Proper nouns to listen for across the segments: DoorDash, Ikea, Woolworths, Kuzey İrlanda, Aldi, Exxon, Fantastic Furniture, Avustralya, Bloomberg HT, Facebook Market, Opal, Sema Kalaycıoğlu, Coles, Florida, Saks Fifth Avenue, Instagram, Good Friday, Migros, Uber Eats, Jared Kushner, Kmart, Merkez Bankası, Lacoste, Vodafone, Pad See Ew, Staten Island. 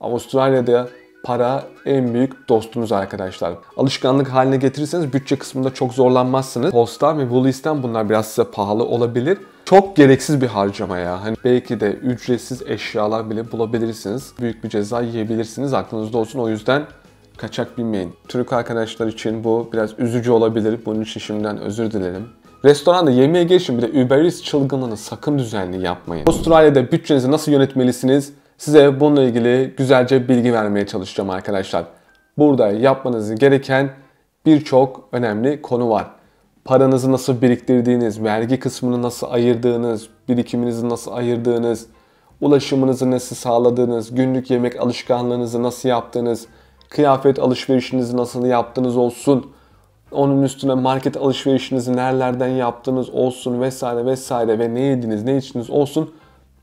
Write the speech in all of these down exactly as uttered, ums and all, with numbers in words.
Avustralya'da para en büyük dostunuz arkadaşlar. Alışkanlık haline getirirseniz bütçe kısmında çok zorlanmazsınız. Coles ve Woolies'ten bunlar biraz size pahalı olabilir. Çok gereksiz bir harcama ya. Hani belki de ücretsiz eşyalar bile bulabilirsiniz. Büyük bir ceza yiyebilirsiniz. Aklınızda olsun, o yüzden kaçak binmeyin. Türk arkadaşlar için bu biraz üzücü olabilir. Bunun için şimdiden özür dilerim. Restoranda yemeğe geçin, bir de Uber Eats çılgınlığını sakın düzenli yapmayın. Avustralya'da bütçenizi nasıl yönetmelisiniz? Size bununla ilgili güzelce bilgi vermeye çalışacağım arkadaşlar. Burada yapmanız gereken birçok önemli konu var. Paranızı nasıl biriktirdiğiniz, vergi kısmını nasıl ayırdığınız, birikiminizi nasıl ayırdığınız, ulaşımınızı nasıl sağladığınız, günlük yemek alışkanlığınızı nasıl yaptığınız, kıyafet alışverişinizi nasıl yaptığınız olsun, onun üstüne market alışverişinizi nerelerden yaptığınız olsun vesaire vesaire ve ne yediniz, ne içtiniz olsun.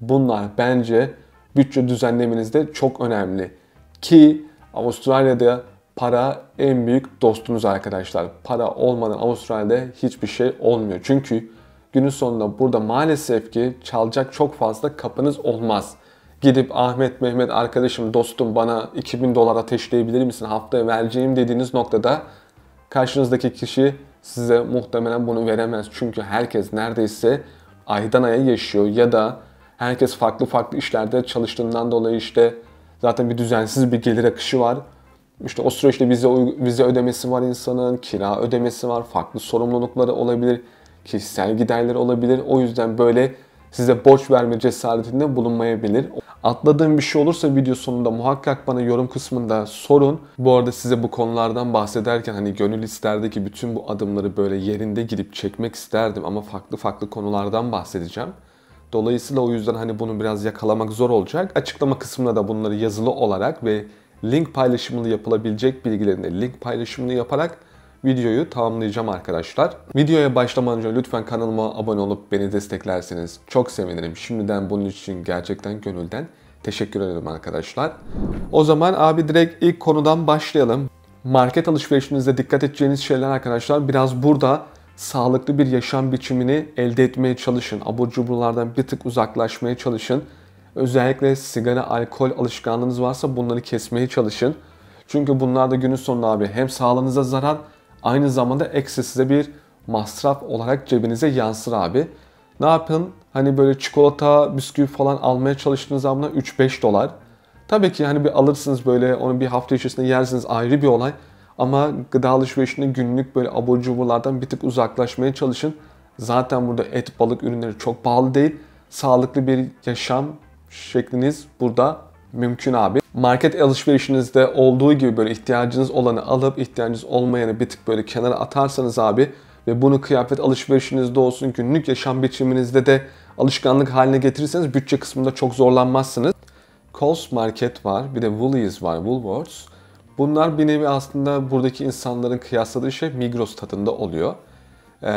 Bunlar bence bütçe düzenlemenizde çok önemli. Ki Avustralya'da para en büyük dostunuz arkadaşlar. Para olmadan Avustralya'da hiçbir şey olmuyor. Çünkü günün sonunda burada maalesef ki çalacak çok fazla kapınız olmaz. Gidip Ahmet, Mehmet arkadaşım, dostum bana iki bin dolar ateşleyebilir misin haftaya vereceğim dediğiniz noktada karşınızdaki kişi size muhtemelen bunu veremez. Çünkü herkes neredeyse aydan aya yaşıyor ya da herkes farklı farklı işlerde çalıştığından dolayı işte zaten bir düzensiz bir gelir akışı var. İşte o süreçte vize, vize ödemesi var insanın, kira ödemesi var, farklı sorumlulukları olabilir, kişisel giderleri olabilir. O yüzden böyle size borç verme cesaretinde bulunmayabilir. Atladığım bir şey olursa video sonunda muhakkak bana yorum kısmında sorun. Bu arada size bu konulardan bahsederken hani gönül isterdi ki bütün bu adımları böyle yerinde gidip çekmek isterdim ama farklı farklı konulardan bahsedeceğim. Dolayısıyla o yüzden hani bunu biraz yakalamak zor olacak. Açıklama kısmına da bunları yazılı olarak ve link paylaşımını yapılabilecek bilgilerine link paylaşımını yaparak videoyu tamamlayacağım arkadaşlar. Videoya başlamadan önce lütfen kanalıma abone olup beni desteklerseniz çok sevinirim. Şimdiden bunun için gerçekten gönülden teşekkür ederim arkadaşlar. O zaman abi direkt ilk konudan başlayalım. Market alışverişinizde dikkat edeceğiniz şeyler arkadaşlar, biraz burada sağlıklı bir yaşam biçimini elde etmeye çalışın. Abur cuburlardan bir tık uzaklaşmaya çalışın. Özellikle sigara, alkol alışkanlığınız varsa bunları kesmeye çalışın. Çünkü bunlar da günün sonunda abi hem sağlığınıza zarar, aynı zamanda ekstra size bir masraf olarak cebinize yansır abi. Ne yapın? Hani böyle çikolata, bisküvi falan almaya çalıştığınız zaman üç beş dolar. Tabii ki hani bir alırsınız böyle, onu bir hafta içerisinde yersiniz, ayrı bir olay. Ama gıda alışverişinde günlük böyle abur cuburlardan bir tık uzaklaşmaya çalışın. Zaten burada et, balık ürünleri çok pahalı değil. Sağlıklı bir yaşam şekliniz burada mümkün abi. Market alışverişinizde olduğu gibi böyle ihtiyacınız olanı alıp ihtiyacınız olmayanı bir tık böyle kenara atarsanız abi ve bunu kıyafet alışverişinizde olsun, günlük yaşam biçiminizde de alışkanlık haline getirirseniz bütçe kısmında çok zorlanmazsınız. Coles Market var, bir de Woolies var, Woolworths. Bunlar bir nevi aslında buradaki insanların kıyasladığı şey Migros tadında oluyor. Ee,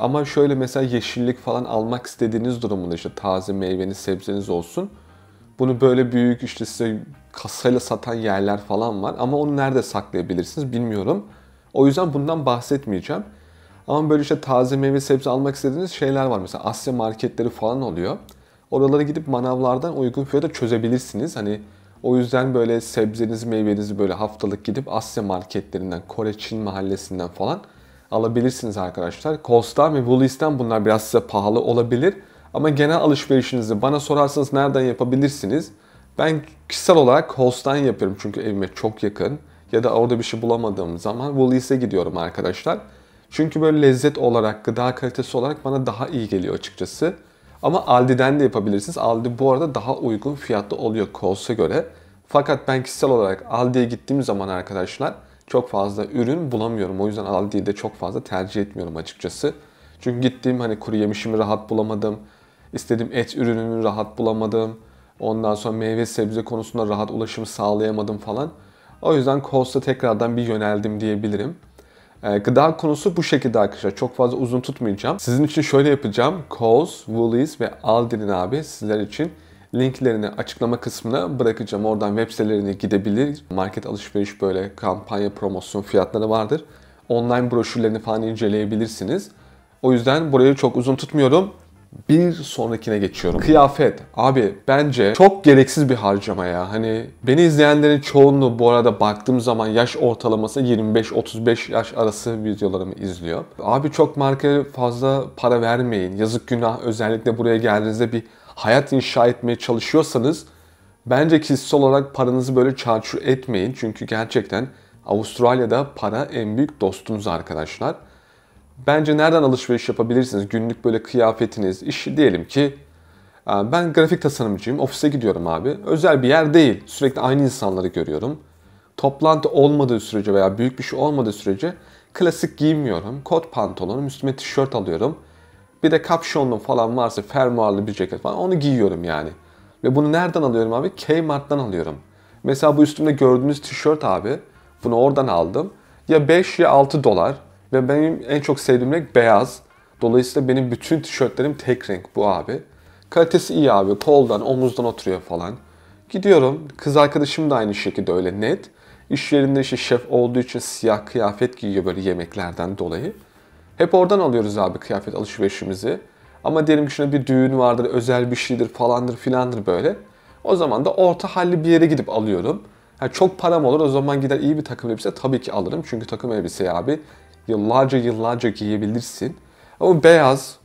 ama şöyle mesela yeşillik falan almak istediğiniz durumunda işte taze meyveniz, sebzeniz olsun. Bunu böyle büyük işte size kasayla satan yerler falan var ama onu nerede saklayabilirsiniz bilmiyorum. O yüzden bundan bahsetmeyeceğim. Ama böyle işte taze meyve, sebze almak istediğiniz şeyler var. Mesela Asya marketleri falan oluyor. Oralara gidip manavlardan uygun fiyata çözebilirsiniz. Hani o yüzden böyle sebzenizi, meyvenizi böyle haftalık gidip Asya marketlerinden, Kore, Çin mahallesinden falan alabilirsiniz arkadaşlar. Coles'tan ve Woolies'ten bunlar biraz size pahalı olabilir. Ama genel alışverişinizi bana sorarsanız nereden yapabilirsiniz? Ben kişisel olarak Coles'tan yapıyorum çünkü evime çok yakın. Ya da orada bir şey bulamadığım zaman Woolies'e gidiyorum arkadaşlar. Çünkü böyle lezzet olarak, gıda kalitesi olarak bana daha iyi geliyor açıkçası. Ama Aldi'den de yapabilirsiniz. Aldi bu arada daha uygun fiyatlı oluyor Coles'a göre. Fakat ben kişisel olarak Aldi'ye gittiğim zaman arkadaşlar çok fazla ürün bulamıyorum. O yüzden Aldi'yi de çok fazla tercih etmiyorum açıkçası. Çünkü gittiğim hani kuru yemişimi rahat bulamadım. İstediğim et ürününü rahat bulamadım. Ondan sonra meyve sebze konusunda rahat ulaşım sağlayamadım falan. O yüzden Coles'a tekrardan bir yöneldim diyebilirim. Gıda konusu bu şekilde arkadaşlar. Çok fazla uzun tutmayacağım. Sizin için şöyle yapacağım. Coles, Woolies ve Aldi'nin abi sizler için linklerini açıklama kısmına bırakacağım. Oradan web sitelerine gidebilir. Market alışveriş böyle kampanya, promosyon fiyatları vardır. Online broşürlerini falan inceleyebilirsiniz. O yüzden burayı çok uzun tutmuyorum. Bir sonrakine geçiyorum. Kıyafet. Abi bence çok gereksiz bir harcama ya. Hani beni izleyenlerin çoğunluğu bu arada baktığım zaman yaş ortalaması yirmi beş otuz beş yaş arası videolarımı izliyor. Abi çok markaya fazla para vermeyin. Yazık günah. Özellikle buraya geldiğinizde bir hayat inşa etmeye çalışıyorsanız bence kişisel olarak paranızı böyle çarçur etmeyin. Çünkü gerçekten Avustralya'da para en büyük dostunuz arkadaşlar. Bence nereden alışveriş yapabilirsiniz? Günlük böyle kıyafetiniz, işi diyelim ki ben grafik tasarımcıyım, ofise gidiyorum abi. Özel bir yer değil. Sürekli aynı insanları görüyorum. Toplantı olmadığı sürece veya büyük bir şey olmadığı sürece klasik giymiyorum. Kot pantolonum, üstüme tişört alıyorum. Bir de kapşonlu falan varsa fermuarlı bir ceket falan onu giyiyorum yani. Ve bunu nereden alıyorum abi? Kmart'tan alıyorum. Mesela bu üstümde gördüğünüz tişört abi, bunu oradan aldım. Ya beş ya altı dolar. Ve benim en çok sevdiğim renk beyaz. Dolayısıyla benim bütün tişörtlerim tek renk bu abi. Kalitesi iyi abi. Koldan, omuzdan oturuyor falan. Gidiyorum. Kız arkadaşım da aynı şekilde öyle net. İş yerinde işte şef olduğu için siyah kıyafet giyiyor böyle yemeklerden dolayı. Hep oradan alıyoruz abi kıyafet alışverişimizi. Ama diyelim ki şuna bir düğün vardır, özel bir şeydir falandır filandır böyle. O zaman da orta halli bir yere gidip alıyorum. Yani çok param olur o zaman gider iyi bir takım elbise tabii ki alırım. Çünkü takım elbiseyi abi yıllarca yıllarca giyebilirsin. Ama beyaz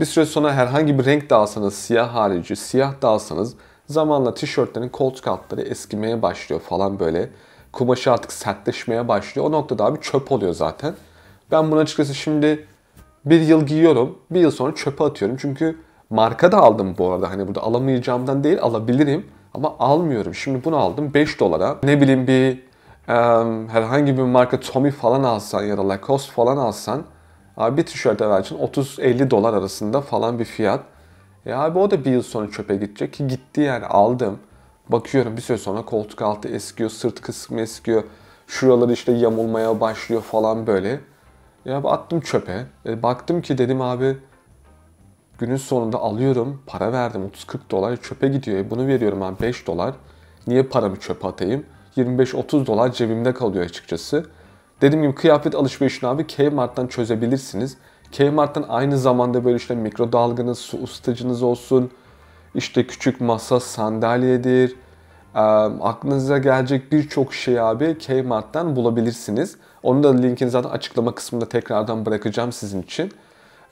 bir süre sonra herhangi bir renk de alsanız, siyah harici, siyah da alsanız zamanla tişörtlerin koltuk altları eskimeye başlıyor falan böyle. Kumaşı artık sertleşmeye başlıyor. O noktada abi çöp oluyor zaten. Ben bunu açıkçası şimdi bir yıl giyiyorum, bir yıl sonra çöpe atıyorum. Çünkü marka da aldım bu arada. Hani burada alamayacağımdan değil, alabilirim ama almıyorum. Şimdi bunu aldım beş dolara. Ne bileyim bir herhangi bir marka Tommy falan alsan ya da Lacoste falan alsan abi bir tişört evvel için otuz elli dolar arasında falan bir fiyat. E abi o da bir yıl sonra çöpe gidecek ki gitti yani aldım. Bakıyorum bir süre sonra koltuk altı eskiyor, sırt kısmı eskiyor. Şuraları işte yamulmaya başlıyor falan böyle. Ya abi attım çöpe. E baktım ki dedim abi günün sonunda alıyorum, para verdim otuz kırk dolar çöpe gidiyor. E bunu veriyorum abi beş dolar. Niye paramı çöpe atayım? yirmi beş otuz dolar cebimde kalıyor açıkçası. Dediğim gibi kıyafet alışverişini abi Kmart'tan çözebilirsiniz. Kmart'tan aynı zamanda böyle işte mikrodalganız, su ısıtıcınız olsun, işte küçük masa, sandalyedir. E, aklınıza gelecek birçok şey abi Kmart'tan bulabilirsiniz. Onu da linkini zaten açıklama kısmında tekrardan bırakacağım sizin için.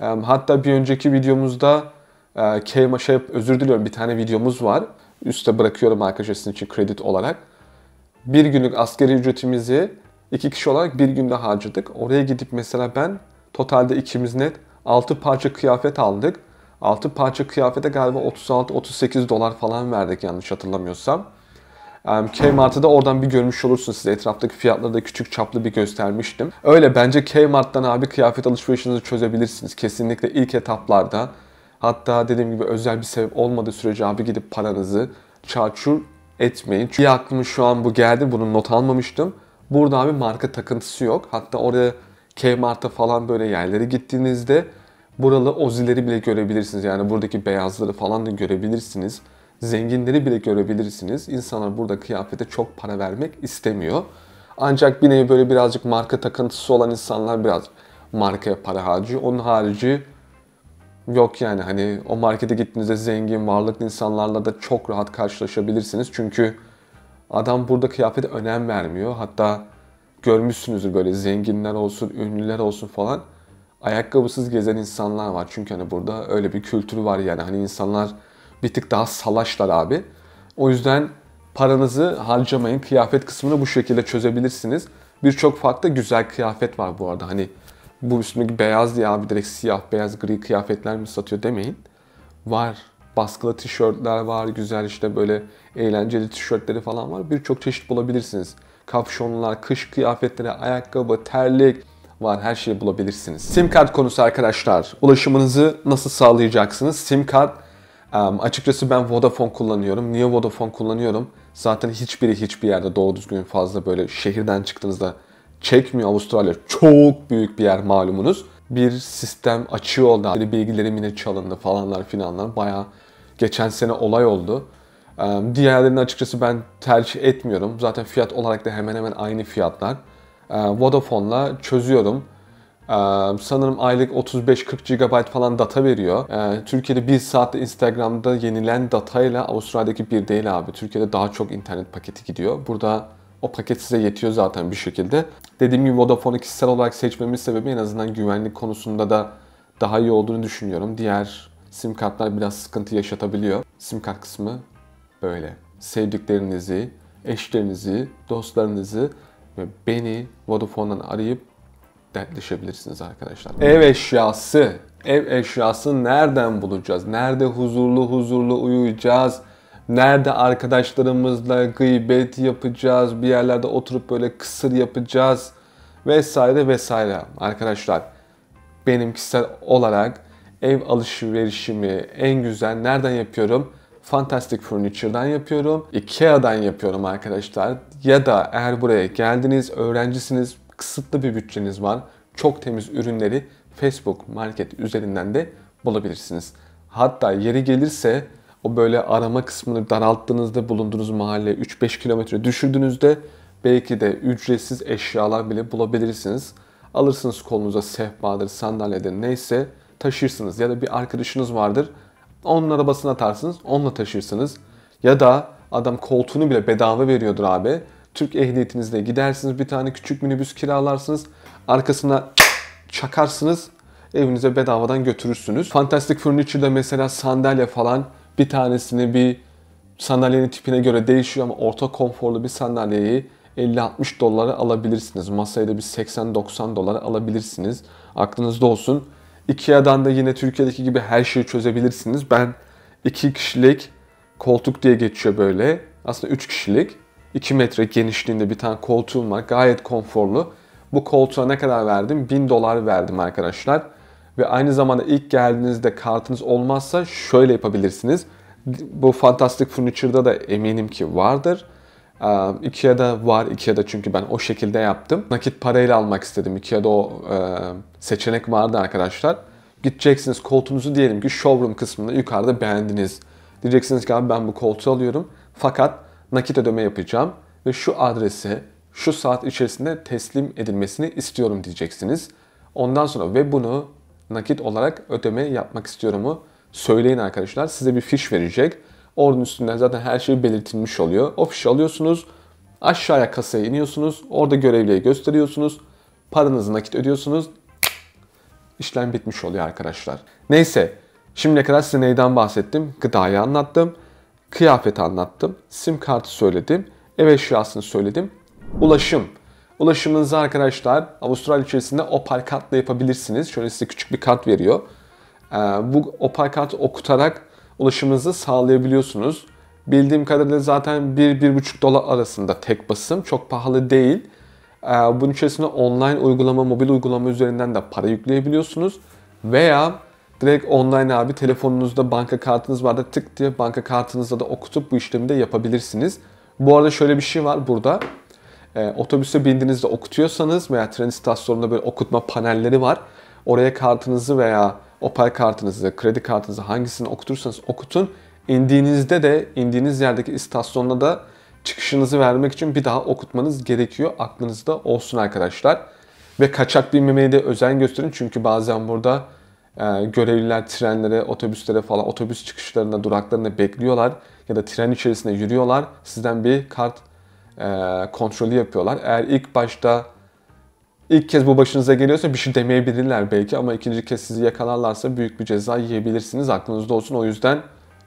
E, hatta bir önceki videomuzda e, Kmart şey, özür diliyorum bir tane videomuz var. Üste bırakıyorum arkadaşlar sizin için kredi olarak. Bir günlük asgari ücretimizi iki kişi olarak bir günde harcadık. Oraya gidip mesela ben totalde ikimiz net altı parça kıyafet aldık. altı parça kıyafete galiba otuz altı otuz sekiz dolar falan verdik yanlış hatırlamıyorsam. Kmart'ı da oradan bir görmüş olursunuz. Size etraftaki fiyatları da küçük çaplı bir göstermiştim. Öyle bence Kmart'tan abi kıyafet alışverişinizi çözebilirsiniz. Kesinlikle ilk etaplarda. Hatta dediğim gibi özel bir sebep olmadığı sürece abi gidip paranızı çarçur etmeyin. Çünkü aklıma şu an bu geldi. Bunu not almamıştım. Burada abi marka takıntısı yok. Hatta oraya Kmart'a falan böyle yerlere gittiğinizde buralı ozileri bile görebilirsiniz. Yani buradaki beyazları falan da görebilirsiniz. Zenginleri bile görebilirsiniz. İnsanlar burada kıyafete çok para vermek istemiyor. Ancak bir nevi böyle birazcık marka takıntısı olan insanlar biraz markaya para harcıyor. Onun harici yok yani hani o markete gittiğinizde zengin, varlıklı insanlarla da çok rahat karşılaşabilirsiniz. Çünkü adam burada kıyafete önem vermiyor. Hatta görmüşsünüzdür böyle zenginler olsun, ünlüler olsun falan ayakkabısız gezen insanlar var. Çünkü hani burada öyle bir kültür var yani hani insanlar bir tık daha salaşlar abi. O yüzden paranızı harcamayın. Kıyafet kısmını bu şekilde çözebilirsiniz. Birçok farklı güzel kıyafet var bu arada hani. Bu üstündeki beyaz diye abi direkt siyah, beyaz, gri kıyafetler mi satıyor demeyin. Var. Baskılı tişörtler var. Güzel işte böyle eğlenceli tişörtleri falan var. Birçok çeşit bulabilirsiniz. Kapşonlar, kış kıyafetleri, ayakkabı, terlik var. Her şeyi bulabilirsiniz. Sim kart konusu arkadaşlar. Ulaşımınızı nasıl sağlayacaksınız? Sim kart açıkçası ben Vodafone kullanıyorum. Niye Vodafone kullanıyorum? Zaten hiçbiri hiçbir yerde doğru düzgün fazla böyle şehirden çıktığınızda çekmiyor. Avustralya çok büyük bir yer malumunuz. Bir sistem açığı oldu. Bilgilerim yine çalındı falanlar filanlar. Bayağı geçen sene olay oldu. Diğerlerini açıkçası ben tercih etmiyorum. Zaten fiyat olarak da hemen hemen aynı fiyatlar. Vodafone'la çözüyorum. Ee, sanırım aylık otuz beş kırk gigabayt falan data veriyor. Ee, Türkiye'de bir saatte Instagram'da yenilen datayla Avustralya'daki bir değil abi. Türkiye'de daha çok internet paketi gidiyor. Burada o paket size yetiyor zaten bir şekilde. Dediğim gibi Vodafone'u kişisel olarak seçmemin sebebi en azından güvenlik konusunda da daha iyi olduğunu düşünüyorum. Diğer sim kartlar biraz sıkıntı yaşatabiliyor. Sim kart kısmı böyle. Sevdiklerinizi, eşlerinizi, dostlarınızı ve beni Vodafone'dan arayıp dertleşebilirsiniz arkadaşlar. Ev eşyası. Ev eşyası nereden bulacağız? Nerede huzurlu huzurlu uyuyacağız? Nerede arkadaşlarımızla gıybet yapacağız? Bir yerlerde oturup böyle kısır yapacağız? Vesaire vesaire. Arkadaşlar benim kişisel olarak ev alışverişimi en güzel nereden yapıyorum? Fantastic Furniture'dan yapıyorum. Ikea'dan yapıyorum arkadaşlar. Ya da eğer buraya geldiniz, öğrencisiniz, kısıtlı bir bütçeniz var. Çok temiz ürünleri Facebook Market üzerinden de bulabilirsiniz. Hatta yeri gelirse o böyle arama kısmını daralttığınızda bulunduğunuz mahalle üç beş kilometre düşürdüğünüzde belki de ücretsiz eşyalar bile bulabilirsiniz. Alırsınız kolunuza sehpadır, sandalyedir neyse taşırsınız. Ya da bir arkadaşınız vardır. Onun arabasına atarsınız, onunla taşırsınız. Ya da adam koltuğunu bile bedava veriyordur abi. Türk ehliyetinizle gidersiniz, bir tane küçük minibüs kiralarsınız, arkasına çakarsınız, evinize bedavadan götürürsünüz. Fantastic Furniture'da mesela sandalye falan bir tanesini bir sandalyenin tipine göre değişiyor ama orta konforlu bir sandalyeyi elli altmış dolara alabilirsiniz. Masayı da bir seksen doksan dolara alabilirsiniz. Aklınızda olsun. Ikea'dan da yine Türkiye'deki gibi her şeyi çözebilirsiniz. Ben iki kişilik koltuk diye geçiyor böyle. Aslında üç kişilik. iki metre genişliğinde bir tane koltuğum var. Gayet konforlu. Bu koltuğa ne kadar verdim? bin dolar verdim arkadaşlar. Ve aynı zamanda ilk geldiğinizde kartınız olmazsa şöyle yapabilirsiniz. Bu Fantastic Furniture'da da eminim ki vardır. Ikea'da var. Ikea'da çünkü ben o şekilde yaptım. Nakit parayla almak istedim. Ikea'da o seçenek vardı arkadaşlar. Gideceksiniz koltuğunuzu diyelim ki showroom kısmında yukarıda beğendiniz. Diyeceksiniz ki abi ben bu koltuğu alıyorum. Fakat nakit ödeme yapacağım ve şu adrese şu saat içerisinde teslim edilmesini istiyorum diyeceksiniz. Ondan sonra ve bunu nakit olarak ödeme yapmak istiyorumu söyleyin arkadaşlar. Size bir fiş verecek. Onun üstünden zaten her şey belirtilmiş oluyor. O fişi alıyorsunuz. Aşağıya kasaya iniyorsunuz. Orada görevliye gösteriyorsunuz. Paranızı nakit ödüyorsunuz. İşlem bitmiş oluyor arkadaşlar. Neyse. Şimdiye kadar size neyden bahsettim? Gıdayı anlattım. Kıyafeti anlattım, sim kartı söyledim, ev eşyasını söyledim. Ulaşım. Ulaşımınızı arkadaşlar Avustralya içerisinde Opal kartla yapabilirsiniz. Şöyle size küçük bir kart veriyor. Ee, bu Opal kartı okutarak ulaşımınızı sağlayabiliyorsunuz. Bildiğim kadarıyla zaten bir ila bir buçuk dolar arasında tek basım. Çok pahalı değil. Ee, bunun içerisinde online uygulama, mobil uygulama üzerinden de para yükleyebiliyorsunuz. Veya direkt online abi telefonunuzda banka kartınız var da tık diye banka kartınızda da okutup bu işlemi de yapabilirsiniz. Bu arada şöyle bir şey var burada. Ee, otobüse bindiğinizde okutuyorsanız veya tren istasyonunda böyle okutma panelleri var. Oraya kartınızı veya Opal kartınızı, kredi kartınızı hangisini okutursanız okutun. İndiğinizde de indiğiniz yerdeki istasyonda da çıkışınızı vermek için bir daha okutmanız gerekiyor. Aklınızda olsun arkadaşlar. Ve kaçak binmemeye de özen gösterin. Çünkü bazen burada görevliler trenlere, otobüslere falan otobüs çıkışlarında, duraklarında bekliyorlar ya da tren içerisinde yürüyorlar. Sizden bir kart e, kontrolü yapıyorlar. Eğer ilk başta ilk kez bu başınıza geliyorsa bir şey demeyebilirler belki ama ikinci kez sizi yakalarlarsa büyük bir ceza yiyebilirsiniz. Aklınızda olsun. O yüzden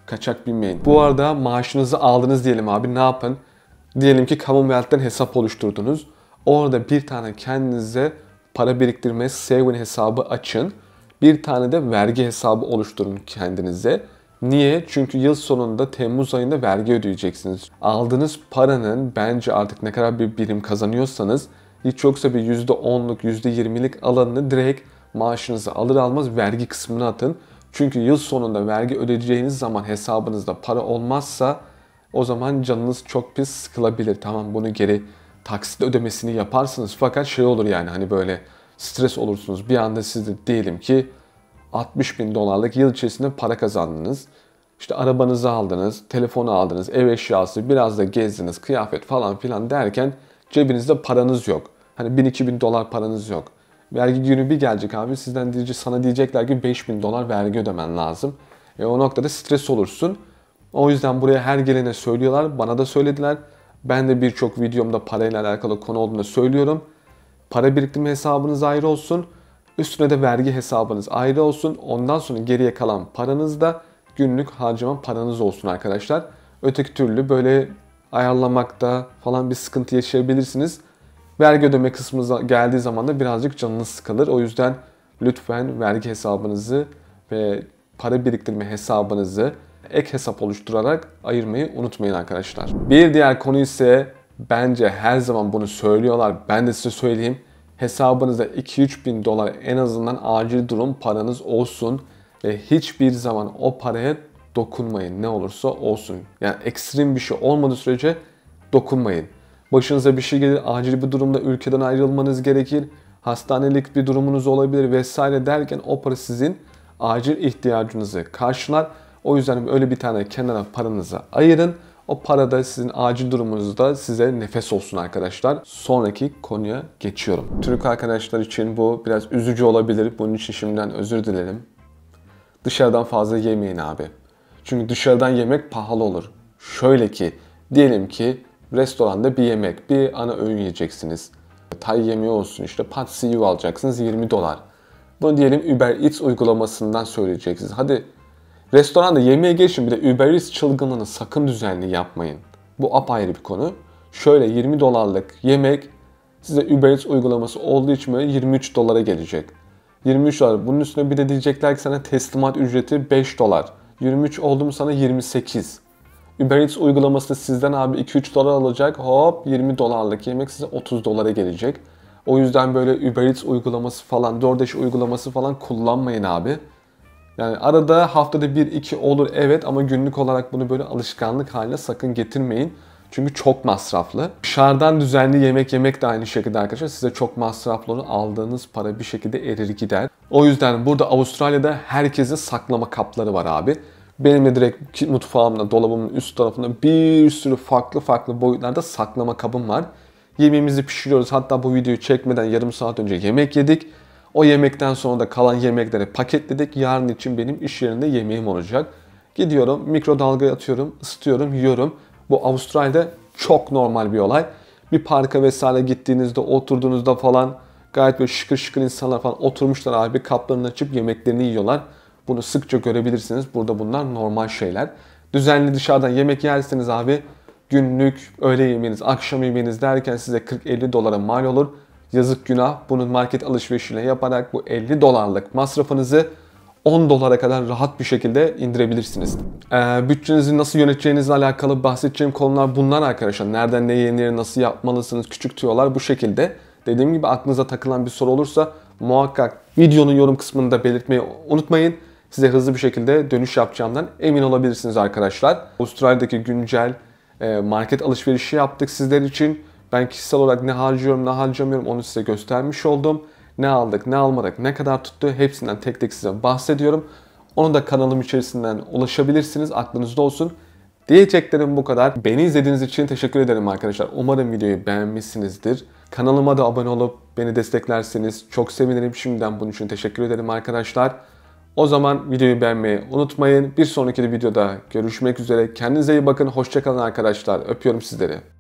kaçak binmeyin. Bu arada maaşınızı aldınız diyelim abi. Ne yapın? Diyelim ki Commonwealth'ten hesap oluşturdunuz. Orada bir tane kendinize para biriktirme saving hesabı açın. Bir tane de vergi hesabı oluşturun kendinize. Niye? Çünkü yıl sonunda Temmuz ayında vergi ödeyeceksiniz. Aldığınız paranın bence artık ne kadar bir birim kazanıyorsanız hiç yoksa bir yüzde onluk, yüzde yirmilik alanını direkt maaşınızı alır almaz vergi kısmına atın. Çünkü yıl sonunda vergi ödeyeceğiniz zaman hesabınızda para olmazsa o zaman canınız çok pis sıkılabilir. Tamam bunu geri taksit ödemesini yaparsınız fakat şey olur yani hani böyle stres olursunuz. Bir anda siz de diyelim ki altmış bin dolarlık yıl içerisinde para kazandınız. İşte arabanızı aldınız, telefonu aldınız, ev eşyası, biraz da gezdiniz, kıyafet falan filan derken cebinizde paranız yok. Hani bin iki bin dolar paranız yok. Vergi günü bir gelecek abi, sizden diyecek, sana diyecekler ki beş bin dolar vergi ödemen lazım. E o noktada stres olursun. O yüzden buraya her gelene söylüyorlar. Bana da söylediler. Ben de birçok videomda parayla alakalı konu olduğunu söylüyorum. Para biriktirme hesabınız ayrı olsun. Üstüne de vergi hesabınız ayrı olsun. Ondan sonra geriye kalan paranız da günlük harcama paranız olsun arkadaşlar. Öteki türlü böyle ayarlamakta falan bir sıkıntı yaşayabilirsiniz. Vergi ödeme kısmına geldiği zaman da birazcık canınız sıkılır. O yüzden lütfen vergi hesabınızı ve para biriktirme hesabınızı ek hesap oluşturarak ayırmayı unutmayın arkadaşlar. Bir diğer konu ise, bence her zaman bunu söylüyorlar, ben de size söyleyeyim. Hesabınızda iki üç bin dolar en azından acil durum paranız olsun. Ve hiçbir zaman o paraya dokunmayın, ne olursa olsun. Yani ekstrem bir şey olmadığı sürece dokunmayın. Başınıza bir şey gelir, acil bir durumda ülkeden ayrılmanız gerekir, hastanelik bir durumunuz olabilir vesaire derken o para sizin acil ihtiyacınızı karşılar. O yüzden öyle bir tane kenara paranızı ayırın. O para da sizin acil durumunuzda size nefes olsun arkadaşlar. Sonraki konuya geçiyorum. Türk arkadaşlar için bu biraz üzücü olabilir. Bunun için şimdiden özür dilerim. Dışarıdan fazla yemeyin abi. Çünkü dışarıdan yemek pahalı olur. Şöyle ki, diyelim ki restoranda bir yemek, bir ana öğün yiyeceksiniz. Tay yemeği olsun, işte Pad See Ew alacaksınız yirmi dolar. Bunu diyelim Uber Eats uygulamasından söyleyeceksiniz. Hadi restoranda yemeğe geçin, bir de Uber Eats çılgınlığını sakın düzenli yapmayın. Bu apayrı bir konu. Şöyle yirmi dolarlık yemek size Uber Eats uygulaması olduğu için böyle yirmi üç dolara gelecek. yirmi üç dolar. Bunun üstüne bir de diyecekler ki sana teslimat ücreti beş dolar. yirmi üç oldu mu sana yirmi sekiz. Uber Eats uygulaması sizden abi iki üç dolar alacak. Hop yirmi dolarlık yemek size otuz dolara gelecek. O yüzden böyle Uber Eats uygulaması falan, DoorDash uygulaması falan kullanmayın abi. Yani arada haftada bir iki olur evet, ama günlük olarak bunu böyle alışkanlık haline sakın getirmeyin. Çünkü çok masraflı. Dışarıdan düzenli yemek yemek de aynı şekilde arkadaşlar. Size çok masraflı olur. Aldığınız para bir şekilde erir gider. O yüzden burada Avustralya'da herkesin saklama kapları var abi. Benim de direkt mutfağımda, dolabımın üst tarafında bir sürü farklı farklı boyutlarda saklama kabım var. Yemeğimizi pişiriyoruz. Hatta bu videoyu çekmeden yarım saat önce yemek yedik. O yemekten sonra da kalan yemekleri paketledik. Yarın için benim iş yerinde yemeğim olacak. Gidiyorum, mikrodalgaya atıyorum, ısıtıyorum, yiyorum. Bu Avustralya'da çok normal bir olay. Bir parka vesaire gittiğinizde, oturduğunuzda falan gayet böyle şıkır şıkır insanlar falan oturmuşlar abi, kaplarını açıp yemeklerini yiyorlar. Bunu sıkça görebilirsiniz. Burada bunlar normal şeyler. Düzenli dışarıdan yemek yerseniz abi, günlük öğle yemeğiniz, akşam yemeğiniz derken size kırk elli dolara mal olur. Yazık günah. Bunu market alışverişiyle yaparak bu elli dolarlık masrafınızı on dolara kadar rahat bir şekilde indirebilirsiniz. Ee, bütçenizi nasıl yöneteceğinizle alakalı bahsedeceğim konular bunlar arkadaşlar. Nereden ne yenir, nasıl yapmalısınız, küçük tüyolar bu şekilde. Dediğim gibi aklınıza takılan bir soru olursa muhakkak videonun yorum kısmında belirtmeyi unutmayın. Size hızlı bir şekilde dönüş yapacağımdan emin olabilirsiniz arkadaşlar. Avustralya'daki güncel market alışverişi yaptık sizler için. Ben kişisel olarak ne harcıyorum, ne harcamıyorum onu size göstermiş oldum. Ne aldık, ne almadık, ne kadar tuttu hepsinden tek tek size bahsediyorum. Onu da kanalım içerisinden ulaşabilirsiniz. Aklınızda olsun. Diyeceklerim bu kadar. Beni izlediğiniz için teşekkür ederim arkadaşlar. Umarım videoyu beğenmişsinizdir. Kanalıma da abone olup beni desteklerseniz çok sevinirim. Şimdiden bunun için teşekkür ederim arkadaşlar. O zaman videoyu beğenmeyi unutmayın. Bir sonraki videoda görüşmek üzere. Kendinize iyi bakın. Hoşça kalın arkadaşlar. Öpüyorum sizleri.